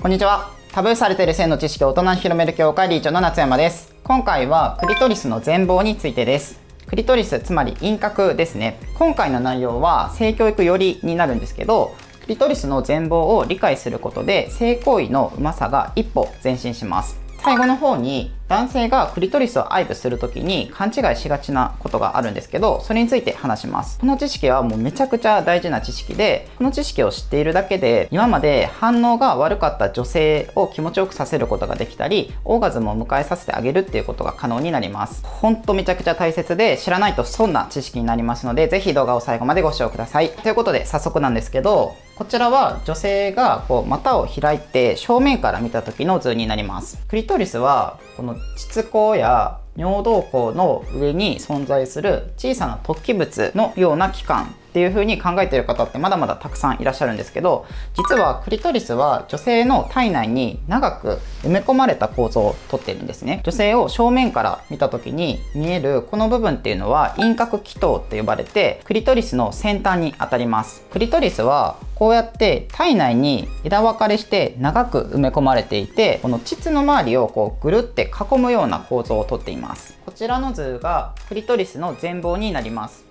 こんにちは。タブーされている性の知識を大人に広める協会理事長の夏山です。今回はクリトリスの全貌についてです。クリトリス、つまり陰核ですね。今回の内容は性教育寄りになるんですけど、クリトリスの全貌を理解することで性行為のうまさが一歩前進します。最後の方に男性がクリトリスを愛撫する時に勘違いしがちなことがあるんですけど、それについて話します。この知識はもうめちゃくちゃ大事な知識で、この知識を知っているだけで今まで反応が悪かった女性を気持ちよくさせることができたり、オーガズムを迎えさせてあげるっていうことが可能になります。ほんとめちゃくちゃ大切で、知らないと損な知識になりますので、是非動画を最後までご視聴ください。ということで早速なんですけど、こちらは女性がこう股を開いて正面から見た時の図になります。クリトリスはこの膣口や尿道口の上に存在する小さな突起物のような器官っていう風に考えている方ってまだまだたくさんいらっしゃるんですけど、実はクリトリスは女性の体内に長く埋め込まれた構造をとっているんですね。女性を正面から見た時に見えるこの部分っていうのは陰核気頭と呼ばれて、クリトリスの先端にあたります。クリトリスはこうやって体内に枝分かれして長く埋め込まれていて、この膣の周りをこうぐるって囲むような構造をとっています。こちらの図がクリトリスの全貌になります。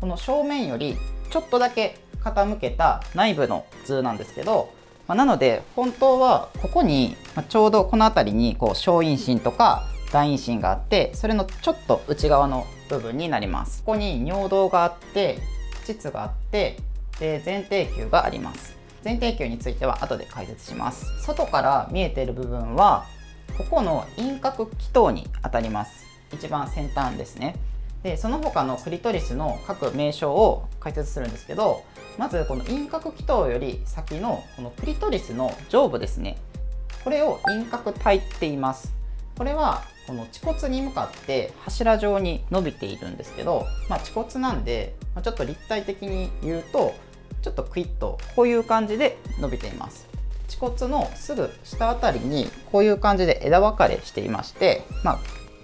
この正面よりちょっとだけ傾けた内部の図なんですけど、なので本当はここにちょうどこの辺りにこう小陰唇とか大陰唇があって、それのちょっと内側の部分になります。ここに尿道があって、膣があって、で前庭球があります。前庭球については後で解説します。外から見えている部分はここの陰核気頭にあたります。一番先端ですね。でその他のクリトリスの各名称を解説するんですけど、まずこの陰核気頭より先のこのクリトリスの上部ですね、これを陰核体って言います。これはこの恥骨に向かって柱状に伸びているんですけど、恥骨なんでちょっと立体的に言うとちょっとクイッとこういう感じで伸びています。恥骨のすぐ下あたりにこういう感じで枝分かれしていまして、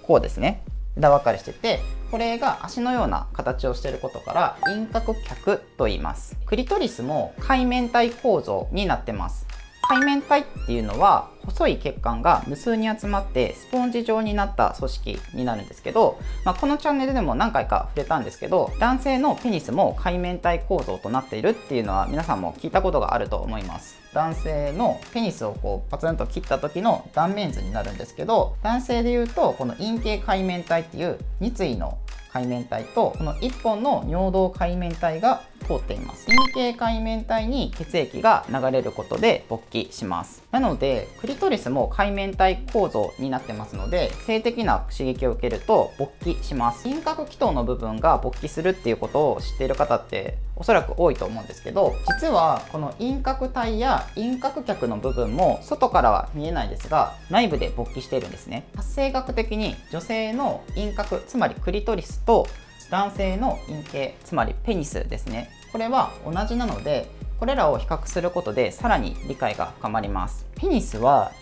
こうですね、枝分かれしてて、これが足のような形をしていることから陰核脚と言います。クリトリスも界面体構造になってます。界面体っていうのは細い血管が無数に集まってスポンジ状になった組織になるんですけど、このチャンネルでも何回か触れたんですけど、男性のペニスも界面体構造となっているっていうのは皆さんも聞いたことがあると思います。男性のペニスをこうパツンと切った時の断面図になるんですけど、男性でいうとこの陰茎界面体っていう2対の界面体とこの1本の尿道界面体が通っています。陰茎界面体に血液が流れることで勃起します。なのでクリトリスも界面体構造になってますので、性的な刺激を受けると勃起します。陰核気頭の部分が勃起するっていうことを知っている方っておそらく多いと思うんですけど、実はこの陰核体や陰核脚の部分も外からは見えないですが、内部で勃起しているんですね。発生学的に女性の陰核、つまりクリトリスと男性の陰茎、つまりペニスですね、これは同じなので、これらを比較することでさらに理解が深まります。ペニスは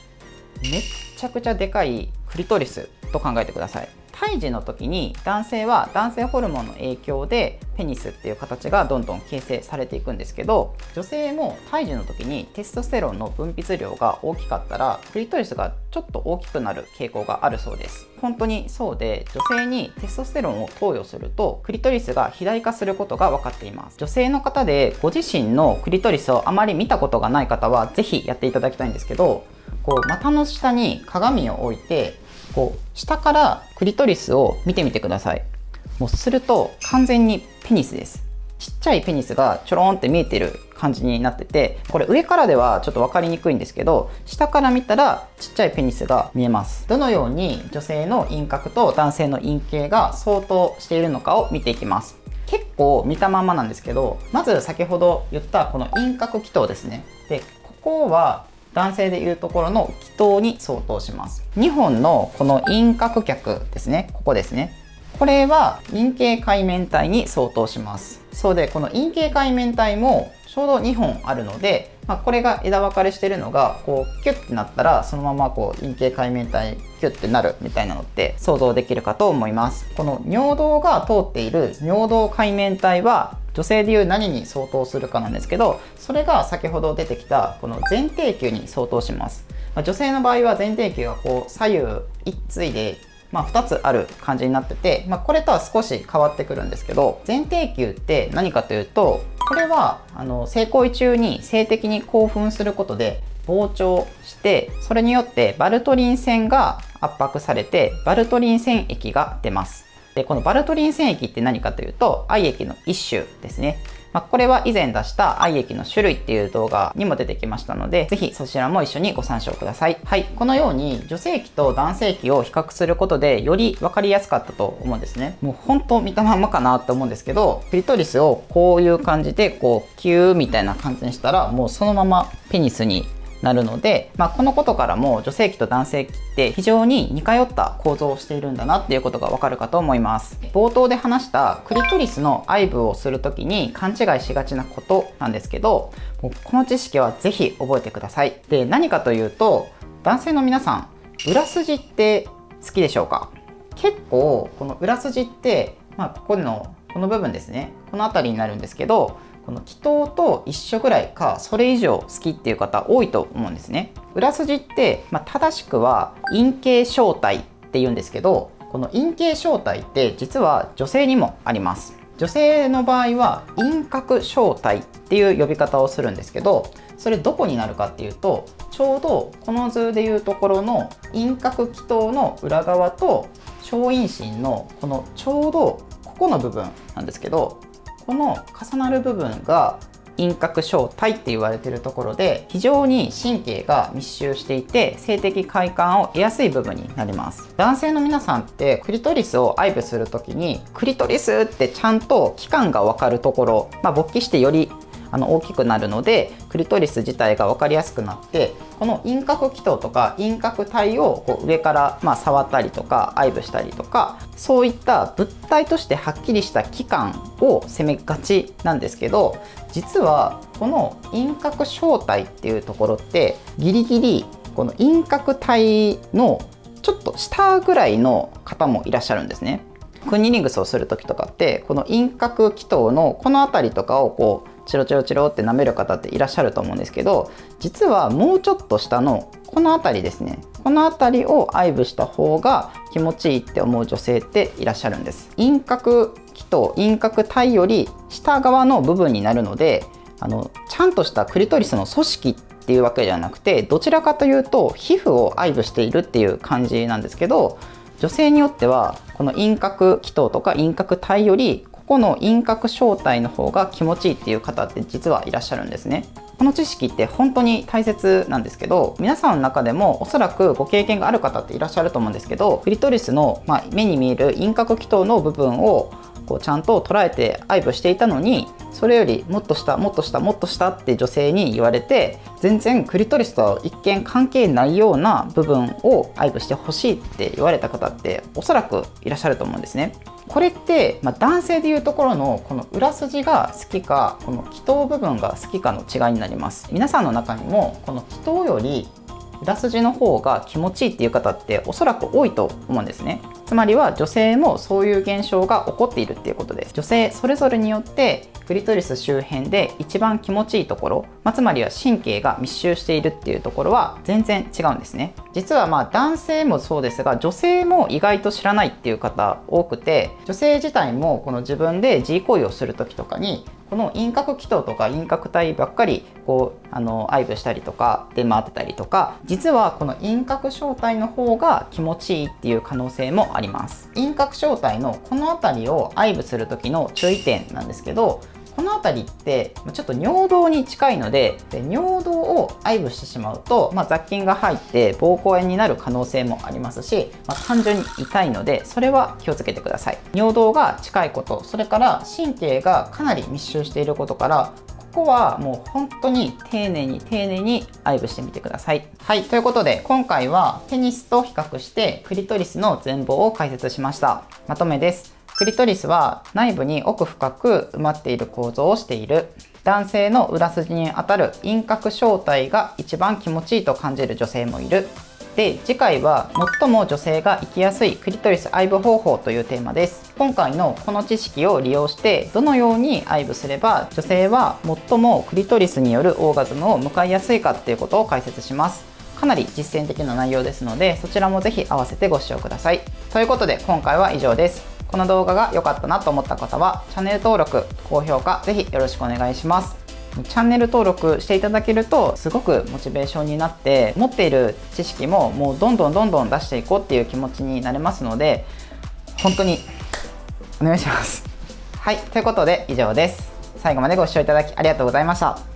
めっちゃくちゃでかいクリトリスと考えてください。胎児の時に男性は男性ホルモンの影響でペニスっていう形がどんどん形成されていくんですけど、女性も胎児の時にテストステロンの分泌量が大きかったらクリトリスがちょっと大きくなる傾向があるそうです。本当にそうで、女性にテストステロンを投与するとクリトリスが肥大化することが分かっています。女性の方でご自身のクリトリスをあまり見たことがない方は是非やっていただきたいんですけど、こう股の下に鏡を置いてこう下からクリトリスを見てみてください。もうすると完全にペニスです。ちっちゃいペニスがちょろんって見えてる感じになってて、これ上からではちょっと分かりにくいんですけど、下から見たらちっちゃいペニスが見えます。どのように女性の陰核と男性の陰茎が相当しているのかを見ていきます。結構見たまんまなんですけど、まず先ほど言ったこの陰核気頭ですね。でここは男性でいうところの気頭に相当します。2本のこの陰核脚ですね、ここですね、これは陰茎界面体に相当します。そうで、この陰茎界面体もちょうど2本あるので、これが枝分かれしてるのがこうキュッてなったらそのままこう陰茎界面体キュッてなるみたいなのって想像できるかと思います。この尿道が通っている尿道界面体は女性でいう何に相当するかなんですけど、それが先ほど出てきたこの前庭球に相当します。女性の場合は前庭球がこう左右一対で、2つある感じになってて、これとは少し変わってくるんですけど、前庭球って何かというと、これは性行為中に性的に興奮することで膨張して、それによってバルトリン腺が圧迫されてバルトリン腺液が出ます。でこのバルトリン腺液って何かというと愛液の一種ですね。これは以前出した愛液の種類っていう動画にも出てきましたので、ぜひそちらも一緒にご参照ください。はい、このように女性器と男性器を比較することでより分かりやすかったと思うんですね。もうほんと見たまんまかなと思うんですけど、クリトリスをこういう感じでこうキューみたいな感じにしたら、もうそのままペニスになるので、このことからも女性器と男性器って非常に似通った構造をしているんだなっていうことがわかるかと思います。冒頭で話したクリトリスの愛撫をする時に勘違いしがちなことなんですけど、この知識は是非覚えてください。で何かというと、男性の皆さん裏筋って好きでしょうか？結構この裏筋って、この部分ですね、この辺りになるんですけど、この気筒と一緒ぐらいかそれ以上好きっていう方多いと思うんですね。裏筋って、正しくは陰茎小帯っていうんですけど、この陰茎小帯って実は女性にもあります。女性の場合は陰核小帯っていう呼び方をするんですけど、それどこになるかっていうと、ちょうどこの図でいうところの陰核気筒の裏側と小陰唇のこのちょうどここの部分なんですけど、この重なる部分が陰核小帯って言われているところで、非常に神経が密集していて性的快感を得やすい部分になります。男性の皆さんってクリトリスを愛撫する時に、クリトリスってちゃんと期間が分かるところ、勃起してより大きくなるのでクリトリス自体が分かりやすくなって、この陰核気筒とか陰核体をこう上から触ったりとか愛撫したりとか、そういった物体としてはっきりした器官を攻めがちなんですけど、実はこの陰核小帯っていうところってギリギリこの陰核体のちょっと下ぐらいの方もいらっしゃるんですね。クンニリングスをする時とかって、この陰核気筒のこの辺りとかをこうチロチロチロって舐める方っていらっしゃると思うんですけど、実はもうちょっと下のこの辺りですね、この辺りを愛撫した方が気持ちいいって思う女性っていらっしゃるんです。陰核気筒、陰核体より下側の部分になるので、ちゃんとしたクリトリスの組織っていうわけじゃなくて、どちらかというと皮膚を愛撫しているっていう感じなんですけど、女性によってはこの陰核気筒とか陰核体よりこの陰核小帯の方が気持ちいいっていう方って実はいらっしゃるんですね。この知識って本当に大切なんですけど、皆さんの中でもおそらくご経験がある方っていらっしゃると思うんですけど、クリトリスの、目に見える陰核気筒の部分をこうちゃんと捉えて愛撫していたのに、それよりもっと下もっと下もっと下って女性に言われて、全然クリトリスとは一見関係ないような部分を愛撫してほしいって言われた方っておそらくいらっしゃると思うんですね。これって、男性でいうところのこの裏筋が好きかこの気筒部分が好きかの違いになります。皆さんの中にもこの気筒より裏筋の方が気持ちいいっていう方っておそらく多いと思うんですね。つまりは女性もそういう現象が起こっているっていうことです。女性それぞれによってクリトリス周辺で一番気持ちいいところ、つまりは神経が密集しているっていうところは全然違うんですね。実は男性もそうですが、女性も意外と知らないっていう方多くて、女性自体もこの自分で自慰行為をする時とかにこの陰核気筒とか陰核体ばっかりこう愛撫したりとか出回ってたりとか、実はこの陰核小帯の方が気持ちいいっていう可能性もあります。陰核小帯のこの辺りを愛撫する時の注意点なんですけど、この辺りってちょっと尿道に近いので、尿道を愛撫してしまうと、雑菌が入って膀胱炎になる可能性もありますし、単純に痛いのでそれは気をつけてください。尿道が近いこと、それから神経がかなり密集していることから、ここはもう本当に丁寧に丁寧に愛撫してみてください。はい、ということで今回はペニスと比較してクリトリスの全貌を解説しました。まとめです。クリトリスは内部に奥深く埋まっている構造をしている。男性の裏筋にあたる陰核小帯が一番気持ちいいと感じる女性もいる。で、次回は最も女性が生きやすいクリトリス愛撫方法というテーマです。今回のこの知識を利用してどのように愛撫すれば女性は最もクリトリスによるオーガズムを迎えやすいかということを解説します。かなり実践的な内容ですので、そちらもぜひ合わせてご視聴ください。ということで今回は以上です。この動画が良かったなと思った方はチャンネル登録、高評価ぜひよろしくお願いします。チャンネル登録していただけるとすごくモチベーションになって、持っている知識ももうどんどん出していこうっていう気持ちになれますので、本当にお願いします。はい、ということで以上です。最後までご視聴いただきありがとうございました。